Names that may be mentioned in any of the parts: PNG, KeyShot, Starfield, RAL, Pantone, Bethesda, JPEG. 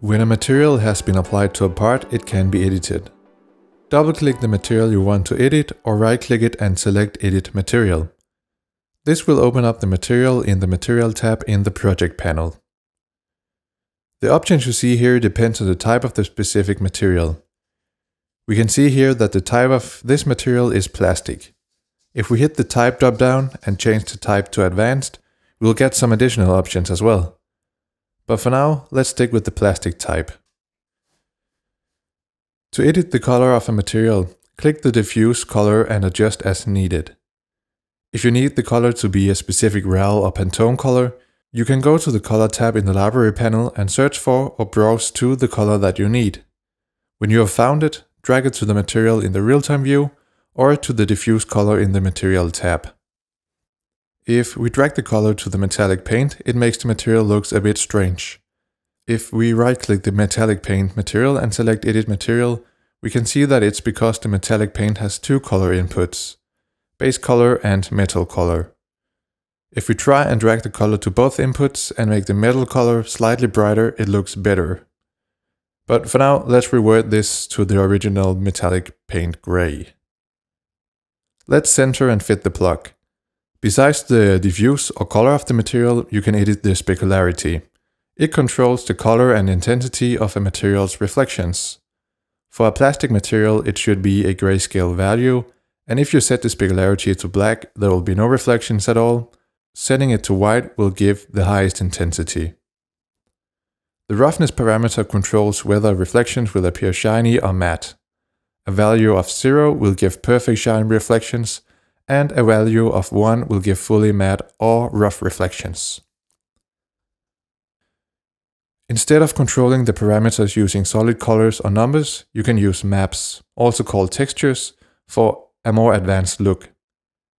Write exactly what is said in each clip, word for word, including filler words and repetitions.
When a material has been applied to a part, it can be edited. Double-click the material you want to edit or right-click it and select Edit Material. This will open up the material in the Material tab in the Project panel. The options you see here depends on the type of the specific material. We can see here that the type of this material is plastic. If we hit the Type drop-down and change the type to Advanced, we'll get some additional options as well. But for now, let's stick with the plastic type. To edit the color of a material, click the diffuse color and adjust as needed. If you need the color to be a specific RAL or Pantone color, you can go to the Color tab in the Library panel and search for or browse to the color that you need. When you have found it, drag it to the material in the real-time view or to the diffuse color in the Material tab. If we drag the color to the metallic paint, it makes the material look a bit strange. If we right-click the metallic paint material and select Edit Material, we can see that it's because the metallic paint has two color inputs, base color and metal color. If we try and drag the color to both inputs and make the metal color slightly brighter, it looks better. But for now, let's revert this to the original metallic paint gray. Let's center and fit the plug. Besides the diffuse or color of the material, you can edit the specularity. It controls the color and intensity of a material's reflections. For a plastic material, it should be a grayscale value, and if you set the specularity to black, there will be no reflections at all. Setting it to white will give the highest intensity. The roughness parameter controls whether reflections will appear shiny or matte. A value of zero will give perfect shine reflections, and a value of one will give fully matte or rough reflections. Instead of controlling the parameters using solid colors or numbers, you can use maps, also called textures, for a more advanced look.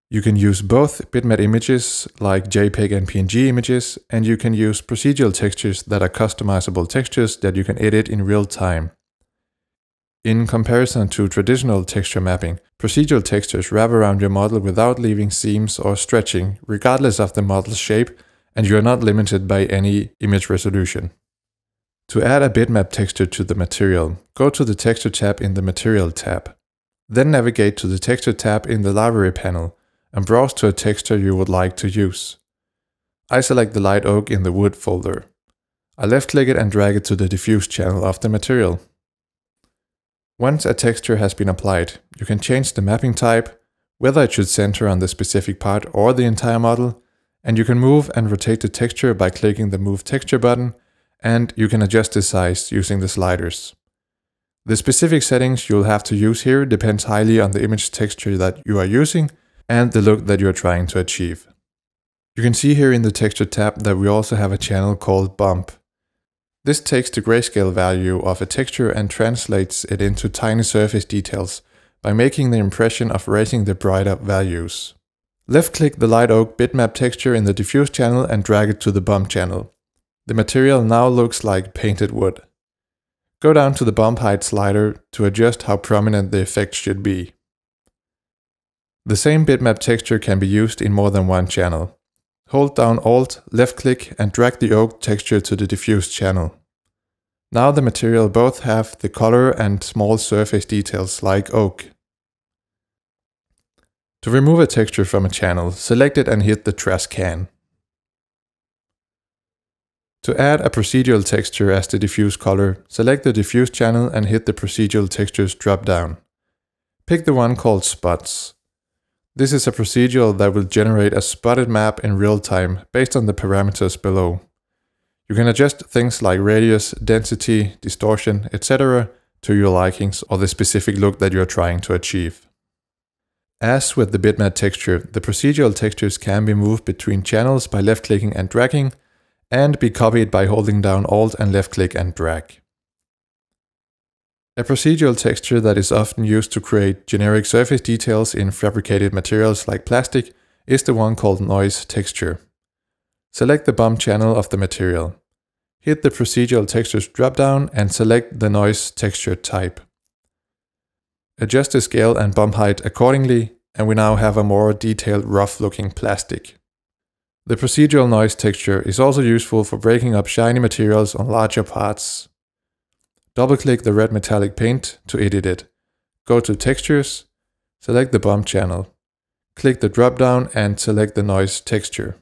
You can use both bitmap images like JPEG and P N G images, and you can use procedural textures that are customizable textures that you can edit in real time. In comparison to traditional texture mapping, procedural textures wrap around your model without leaving seams or stretching, regardless of the model's shape, and you are not limited by any image resolution. To add a bitmap texture to the material, go to the Texture tab in the Material tab. Then navigate to the Texture tab in the Library panel and browse to a texture you would like to use. I select the light oak in the wood folder. I left-click it and drag it to the diffuse channel of the material. Once a texture has been applied, you can change the mapping type, whether it should center on the specific part or the entire model, and you can move and rotate the texture by clicking the Move Texture button, and you can adjust the size using the sliders. The specific settings you'll have to use here depends highly on the image texture that you are using and the look that you are trying to achieve. You can see here in the Texture tab that we also have a channel called Bump. This takes the grayscale value of a texture and translates it into tiny surface details by making the impression of raising the brighter values. Left-click the light oak bitmap texture in the diffuse channel and drag it to the bump channel. The material now looks like painted wood. Go down to the bump height slider to adjust how prominent the effect should be. The same bitmap texture can be used in more than one channel. Hold down Alt, left-click and drag the oak texture to the diffuse channel. Now the material both have the color and small surface details like oak. To remove a texture from a channel, select it and hit the trash can. To add a procedural texture as the diffuse color, select the diffuse channel and hit the Procedural Textures drop-down. Pick the one called Spots. This is a procedural that will generate a spotted map in real time based on the parameters below. You can adjust things like radius, density, distortion, et cetera to your likings or the specific look that you are trying to achieve. As with the bitmap texture, the procedural textures can be moved between channels by left-clicking and dragging, and be copied by holding down Alt and left-click and drag. A procedural texture that is often used to create generic surface details in fabricated materials like plastic is the one called Noise Texture. Select the bump channel of the material. Hit the Procedural Textures drop-down and select the Noise Texture type. Adjust the scale and bump height accordingly, and we now have a more detailed, rough-looking plastic. The procedural noise texture is also useful for breaking up shiny materials on larger parts. Double-click the red metallic paint to edit it. Go to Textures, select the bump channel. Click the drop-down and select the noise texture.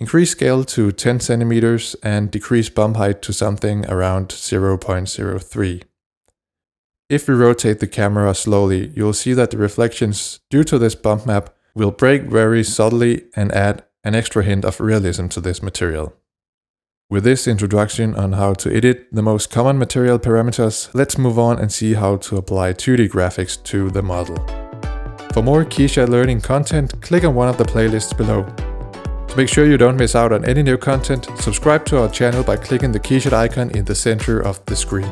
Increase scale to ten centimeters and decrease bump height to something around zero point zero three. If we rotate the camera slowly, you'll see that the reflections due to this bump map will break very subtly and add an extra hint of realism to this material. With this introduction on how to edit the most common material parameters, let's move on and see how to apply two D graphics to the model. For more KeyShot learning content, click on one of the playlists below. To make sure you don't miss out on any new content, subscribe to our channel by clicking the KeyShot icon in the center of the screen.